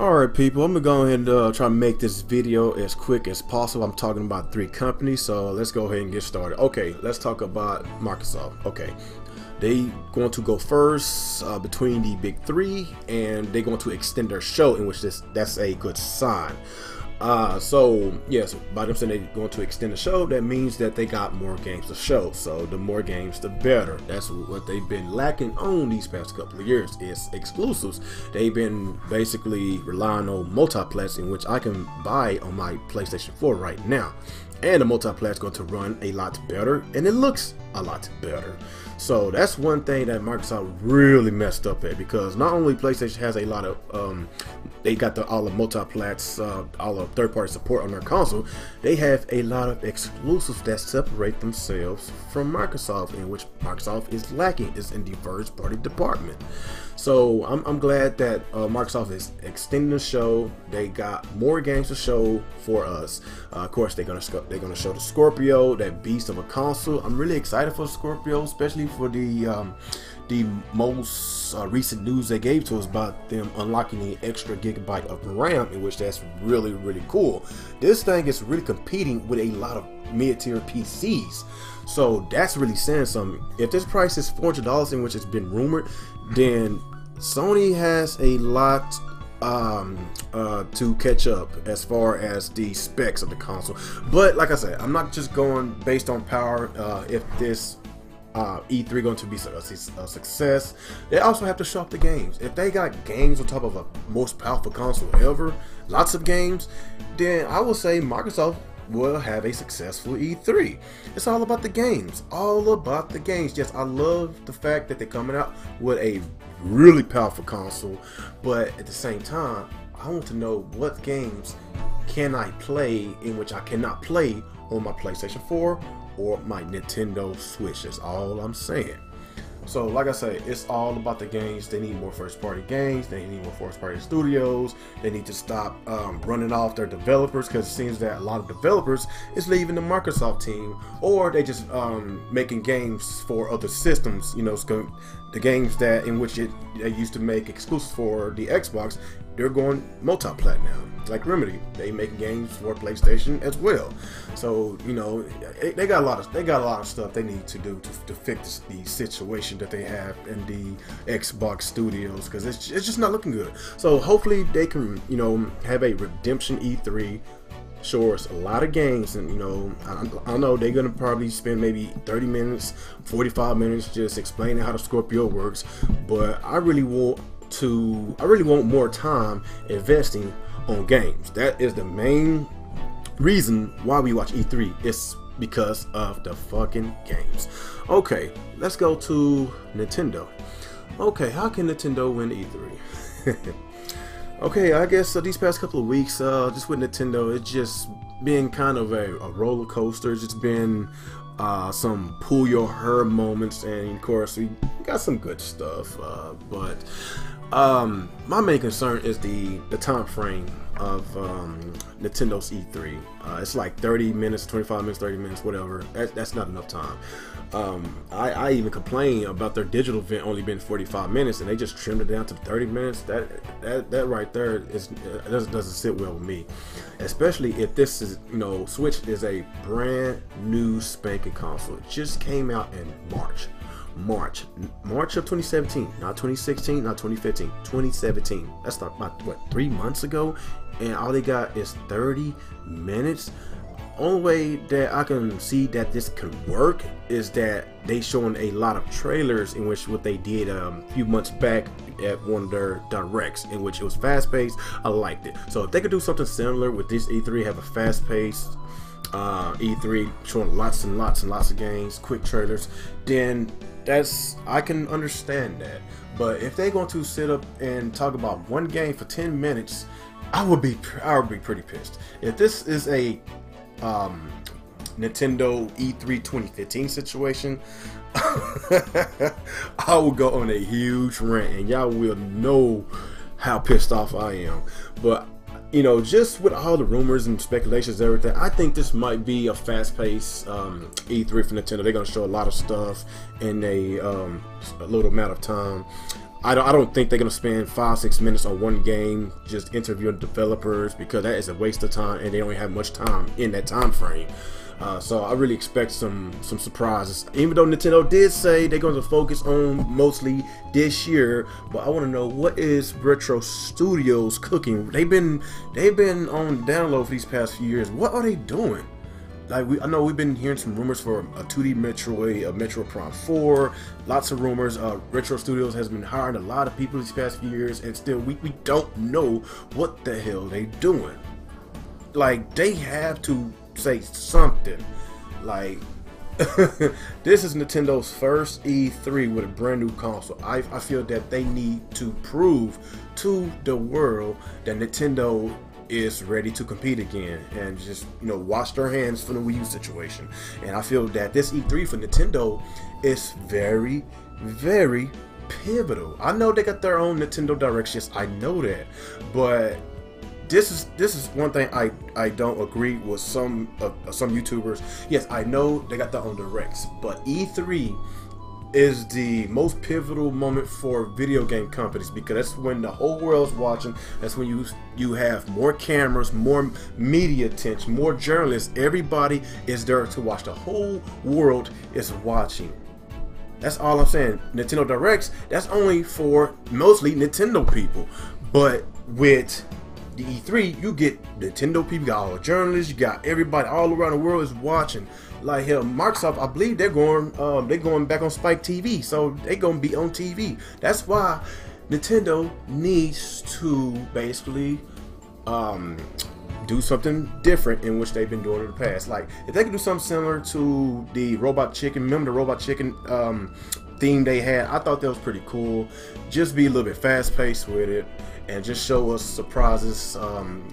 Alright people, I'm going to go ahead and try to make this video as quick as possible. I'm talking about three companies, so let's go ahead and get started. Okay, let's talk about Microsoft. Okay, they going to go first between the big three, and they're going to extend their show, in which that's a good sign. So yes, by them saying they're going to extend the show, that means that they got more games to show. So the more games, the better. That's what they've been lacking on these past couple of years, is exclusives. They've been basically relying on multiplats, which I can buy on my PlayStation 4 right now. And the multiplayer is going to run a lot better, and it looks a lot better. So that's one thing that Microsoft really messed up at, because not only PlayStation has a lot of they got all the multiplats, all the third-party support on their console, they have a lot of exclusives that separate themselves from Microsoft, in which Microsoft is lacking, is in the first party department. So I'm glad that Microsoft is extending the show. They got more games to show for us. Of course, they're gonna show the Scorpio, that beast of a console. I'm really excited for Scorpio, especially for the most recent news they gave to us about them unlocking the extra gigabyte of RAM, in which that's really, really cool. This thing is really competing with a lot of mid-tier PCs, so that's really saying something. If this price is $400, in which it's been rumored, then Sony has a lot to catch up as far as the specs of the console. But like I said, I'm not just going based on power. If this E3 going to be a success, they also have to show up the games. If they got games on top of a most powerful console ever, lots of games, then I will say Microsoft will have a successful E3. It's all about the games, all about the games. Yes, I love the fact that they're coming out with a really powerful console, but at the same time, I want to know what games can I play in which I cannot play on my PlayStation 4 or my Nintendo Switch. That's all I'm saying. So like I say, it's all about the games. They need more first party games, they need more first party studios, they need to stop running off their developers, because it seems that a lot of developers is leaving the Microsoft team, or they just making games for other systems. You know, the games that in which they used to make exclusive for the Xbox, they're going multi-plat now. Like Remedy, they make games for PlayStation as well. So you know, they got a lot of stuff they need to do to fix the situation that they have in the Xbox studios, because it's just not looking good. So hopefully they can, you know, have a redemption E3. Sure, it's a lot of games, and you know, I know they're gonna probably spend maybe 30 minutes, 45 minutes just explaining how the Scorpio works, but I really want more time investing on games. That is the main reason why we watch E3. It's because of the fucking games. Okay, let's go to Nintendo. Okay, how can Nintendo win E3? Okay, I guess these past couple of weeks, just with Nintendo, it's just been kind of a roller coaster. It's just been some pull your hair moments, and of course we got some good stuff. But my main concern is the time frame of Nintendo's E3. It's like 30 minutes, 25 minutes, 30 minutes, whatever. That's not enough time. I even complained about their digital event only being 45 minutes, and they just trimmed it down to 30 minutes. That right there is doesn't sit well with me, especially if this is, you know, Switch is a brand new spanking console. It just came out in March of 2017, not 2016, not 2015, 2017. That's about what, 3 months ago, and all they got is 30 minutes. Only way that I can see that this could work is that they showing a lot of trailers, in which what they did a few months back at Wonder Directs, in which it was fast paced. I liked it. So if they could do something similar with this E3, have a fast paced E3 showing lots and lots and lots of games, quick trailers, then I can understand that. But if they're going to sit up and talk about one game for 10 minutes, I would be pretty pissed. If this is a Nintendo E3 2015 situation, I will go on a huge rant, and y'all will know how pissed off I am. But you know, just with all the rumors and speculations and everything, I think this might be a fast-paced E3 for Nintendo. They're gonna show a lot of stuff in a little amount of time. I don't think they're going to spend 5-6 minutes on one game just interviewing developers, because that is a waste of time and they don't have much time in that time frame. So I really expect some surprises, even though Nintendo did say they're going to focus on mostly this year. But I want to know, what is Retro Studios cooking? They've been on download for these past few years. What are they doing? Like, I know we've been hearing some rumors for a 2D Metroid, a Metroid Prime 4, lots of rumors. Retro Studios has been hiring a lot of people these past few years, and still we don't know what the hell they doing. Like, they have to say something. Like, this is Nintendo's first E3 with a brand new console. I feel that they need to prove to the world that Nintendo is ready to compete again, and just, you know, wash their hands from the Wii U situation. And I feel that this E3 for Nintendo is very, very pivotal. I know they got their own Nintendo Directs, I know that, but this is one thing I don't agree with some YouTubers. Yes, I know they got their own Directs, but E3 is the most pivotal moment for video game companies, because that's when the whole world's watching. That's when you have more cameras, more media attention, more journalists. Everybody is there to watch. The whole world is watching. That's all I'm saying. Nintendo Directs, that's only for mostly Nintendo people. But with the E3, you get Nintendo people, you got all the journalists, you got everybody all around the world is watching. Like, hell, Microsoft, I believe they're going back on Spike TV, so they're gonna be on TV. That's why Nintendo needs to basically do something different in which they've been doing in the past. Like, if they could do something similar to the Robot Chicken, remember the Robot Chicken theme they had? I thought that was pretty cool. Just be a little bit fast paced with it, and just show us surprises.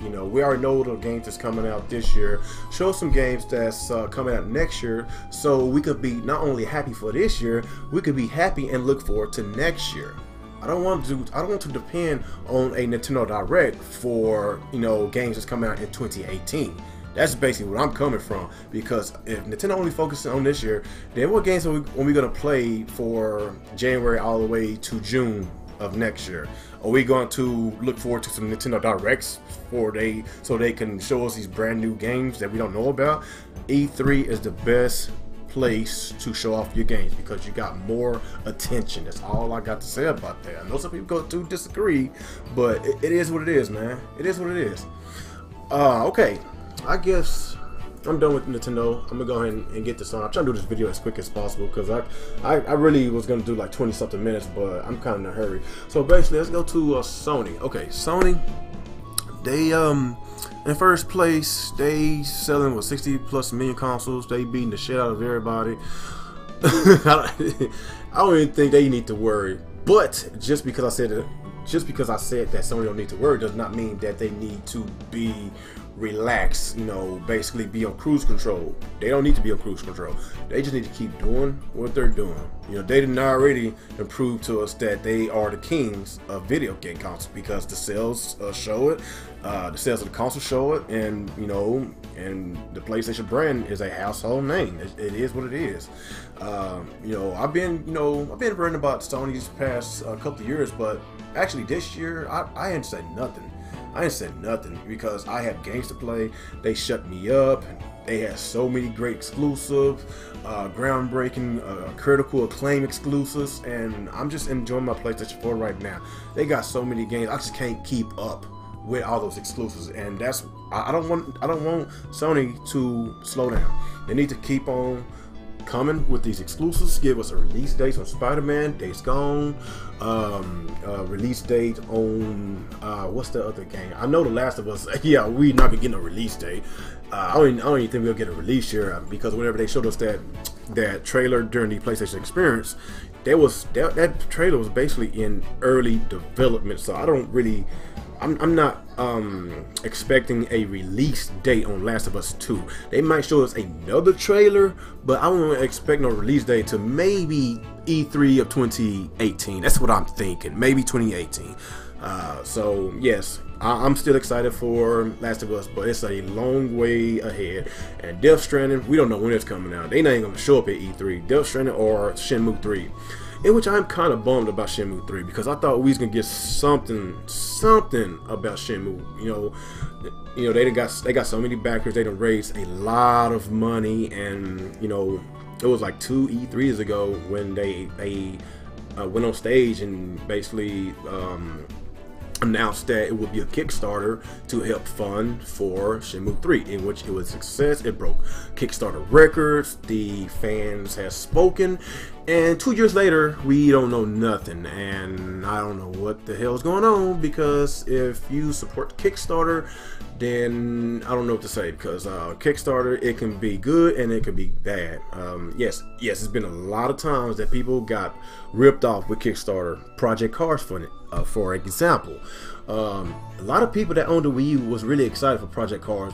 You know, we already know the games that's coming out this year. Show some games that's coming out next year, so we could be not only happy for this year, we could be happy and look forward to next year. I don't want to depend on a Nintendo Direct for, you know, games that's coming out in 2018. That's basically where I'm coming from, because if Nintendo only focuses on this year, then what games are we gonna play for January all the way to June of next year? Are we going to look forward to some Nintendo Directs so they can show us these brand new games that we don't know about? E3 is the best place to show off your games, because you got more attention. That's all I got to say about that. I know some people go to disagree, but it is what it is, man. It is what it is. Okay, I guess I'm done with Nintendo. I'm gonna go ahead and get this on. I'm trying to do this video as quick as possible, because I really was gonna do like 20-something minutes, but I'm kind of in a hurry. So basically, let's go to Sony. Okay, Sony. They in first place. They selling with 60+ million consoles. They beating the shit out of everybody. I don't even think they need to worry. But just because I said that Sony don't need to worry does not mean that they need to be relax, you know, basically be on cruise control. They don't need to be on cruise control. They just need to keep doing what they're doing. You know, they didn't already prove to us that they are the kings of video game consoles, because the sales show it, the sales of the console show it, and, you know, and the PlayStation brand is a household name. It is what it is. You know, I've been worrying about Sony's past couple of years, but actually this year I ain't said nothing. I ain't said nothing, because I have games to play. They shut me up. They had so many great exclusives, groundbreaking, critical acclaim exclusives, and I'm just enjoying my PlayStation 4 right now. They got so many games, I just can't keep up with all those exclusives, and that's I don't want Sony to slow down. They need to keep on coming with these exclusives. Give us a release date on Spider-Man, Days Gone, release date on what's the other game? I know the Last of Us. Yeah, we not be getting a release date. I don't even think we'll get a release here, because whenever they showed us that trailer during the PlayStation Experience, that trailer was basically in early development. So I don't really. I'm not expecting a release date on Last of Us 2. They might show us another trailer, but I won't expect no release date to maybe E3 of 2018. That's what I'm thinking, maybe 2018. So yes, I'm still excited for Last of Us, but it's a long way ahead. And Death Stranding, we don't know when it's coming out. They not even gonna show up at E3. Death Stranding or Shenmue 3. in which I'm kind of bummed about Shenmue 3, because I thought we was gonna get something about Shenmue. You know they got so many backers, they done raised a lot of money, and you know it was like 2 E3s ago when they went on stage and basically announced that it would be a Kickstarter to help fund for Shenmue 3, in which it was a success. It broke Kickstarter records, the fans have spoken, and 2 years later we don't know nothing, and I don't know what the hell's going on, because if you support Kickstarter, then I don't know what to say, because Kickstarter, it can be good and it can be bad. Yes, it's been a lot of times that people got ripped off with Kickstarter. Project Cars for example. A lot of people that owned the Wii U was really excited for Project Cars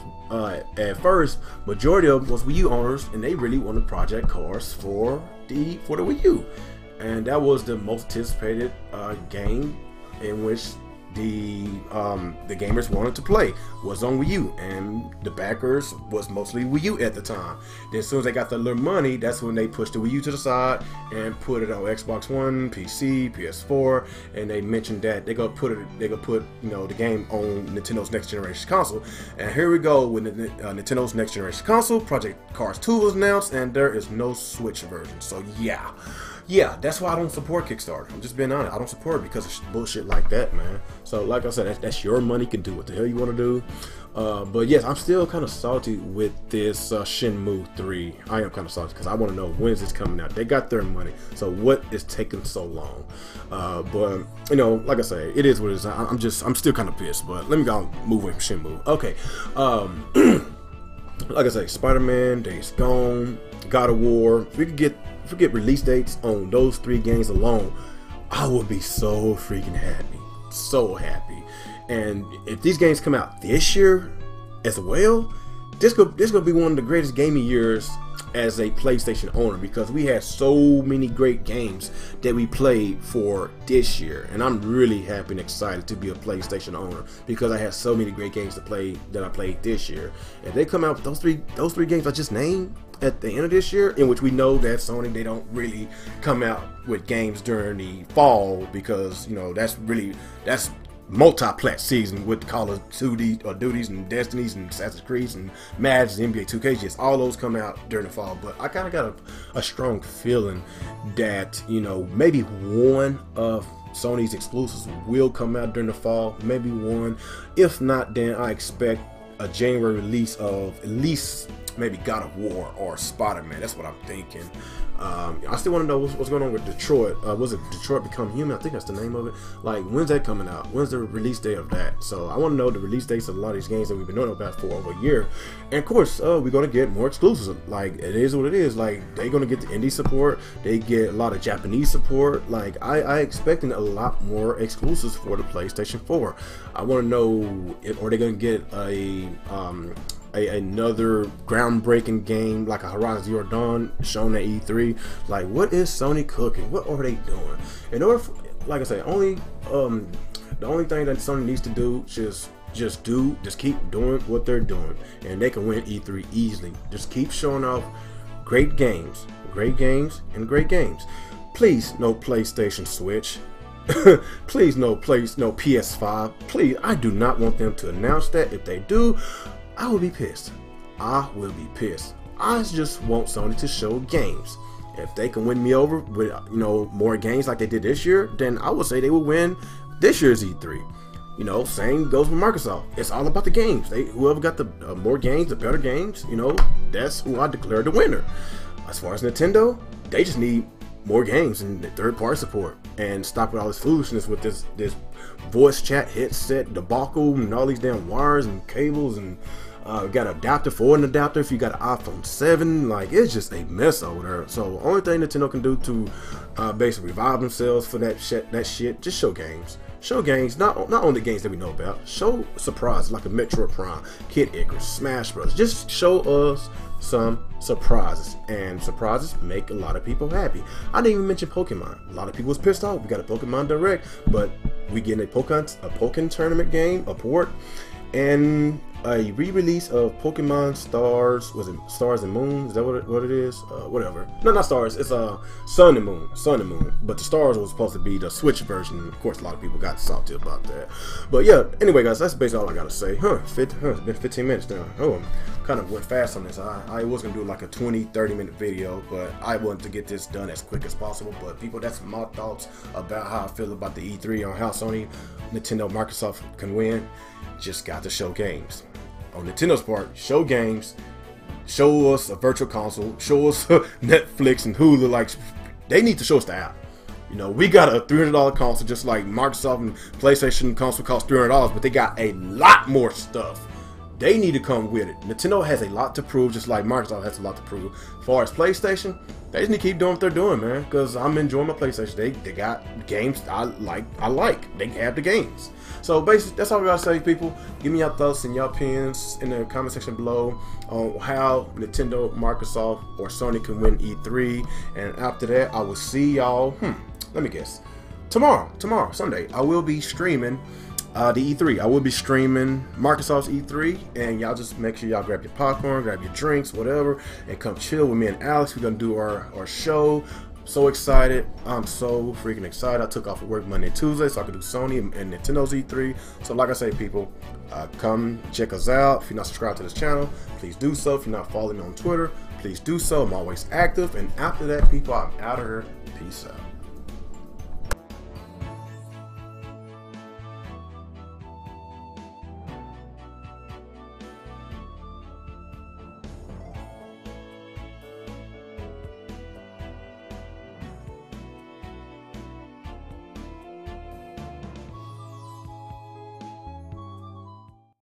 at first. Majority of them was Wii U owners, and they really wanted Project Cars for the Wii U, and that was the most anticipated game in which the gamers wanted to play was on Wii U, and the backers was mostly Wii U at the time. Then as soon as they got the little money, that's when they pushed the Wii U to the side and put it on Xbox One, PC, PS4, and they mentioned that they gonna put you know the game on Nintendo's next generation console. And here we go with Nintendo's next generation console. Project Cars 2 was announced, and there is no Switch version. So yeah, that's why I don't support Kickstarter. I'm just being honest. I don't support it because of bullshit like that, man. So like I said, that's your money. You can do what the hell you want to do. But yes, I'm still kind of salty with this Shenmue 3. I am kind of salty because I want to know when is this coming out. They got their money, so what is taking so long? But you know, like I say, it is what it is. I'm still kind of pissed. But let me go move away from Shenmue. Okay. Like I say, Spider-Man, Days Gone, God of War. If we get release dates on those three games alone, I would be so freaking happy, so happy. And if these games come out this year as well, this could be one of the greatest gaming years as a PlayStation owner, because we had so many great games that we played for this year, and I'm really happy and excited to be a PlayStation owner because I had so many great games to play that I played this year. If they come out with those three games I just named at the end of this year, in which we know that Sony, they don't really come out with games during the fall, because you know that's multi-plat season with Call of Duty or Duties and Destinies and Assassin's Creed and Madden and NBA 2K. Just all those come out during the fall. But I kind of got a strong feeling that you know maybe one of Sony's exclusives will come out during the fall. Maybe one. If not, then I expect a January release of at least maybe God of War or Spider-Man. That's what I'm thinking. I still want to know what's going on with Detroit. Was it Detroit Become Human? I think that's the name of it. Like, when's that coming out? When's the release date of that? So I want to know the release dates of a lot of these games that we've been knowing about for over a year. And of course, we're going to get more exclusives. Like, it is what it is. Like, they're going to get the indie support. They get a lot of Japanese support. Like, I expecting a lot more exclusives for the PlayStation 4. I want to know, are they going to get another groundbreaking game like a Horizon Zero Dawn shown at E3? Like, what is Sony cooking? What are they doing? In order for, like I say, the only thing that Sony needs to do is just keep doing what they're doing, and they can win E3 easily. Just keep showing off great games. Please, no PlayStation Switch. Please, no PS5. Please, I do not want them to announce that. If they do, I will be pissed. I will be pissed. I just want Sony to show games. If they can win me over with more games like they did this year, then I would say they will win this year's E3. You know, same goes with Microsoft. It's all about the games. Whoever got the more games, the better games. You know, that's who I declare the winner. As far as Nintendo, they just need more games and third-party support, and stop with all this foolishness with this voice chat headset debacle and all these damn wires and cables, and got an adapter for an adapter if you got an iPhone 7. Like, it's just a mess over there. So only thing Nintendo can do to basically revive themselves for that shit, just show games. Show games, not only games that we know about. Show surprises like a Metroid Prime, Kid Icarus, Smash Bros. Just show us some surprises, and surprises make a lot of people happy. I didn't even mention Pokemon. A lot of people was pissed off. We got a Pokemon Direct, but we getting a Pokemon tournament game, a port, and a re-release of Pokémon Stars. Was it Stars and Moon? Is that what it is? Whatever. No, not Stars. It's Sun and Moon. Sun and Moon. But the Stars was supposed to be the Switch version. Of course, a lot of people got salty about that. But yeah. Anyway, guys, that's basically all I gotta say. It's been 15 minutes now. Oh, kind of went fast on this. I was gonna do like a 20-30 minute video, but I wanted to get this done as quick as possible. But people, that's my thoughts about how I feel about the E3 on how Sony, Nintendo, Microsoft can win. Just got to show games. On Nintendo's part, show games, show us a virtual console, show us Netflix and Hulu. Like, they need to show us the app. You know, we got a $300 console, just like Microsoft and PlayStation console cost $300, but they got a lot more stuff. They need to come with it. Nintendo has a lot to prove, just like Microsoft has a lot to prove. As far as PlayStation, they just need to keep doing what they're doing, man, because I'm enjoying my PlayStation. They got games I like. They have the games. So basically, that's all we gotta say, people. Give me your thoughts and your opinions in the comment section below on how Nintendo, Microsoft, or Sony can win E3. And after that, I will see y'all, let me guess, tomorrow, Sunday, I will be streaming the E3. I will be streaming Microsoft's E3, and y'all just make sure y'all grab your popcorn, grab your drinks, whatever, and come chill with me and Alex. We're gonna do our show. So excited. I'm so freaking excited. I took off of work Monday and Tuesday so I could do Sony and Nintendo's E3. So like I say, people, come check us out. If you're not subscribed to this channel, please do so. If you're not following me on Twitter, please do so. I'm always active. And after that, people, I'm out of here. Peace out.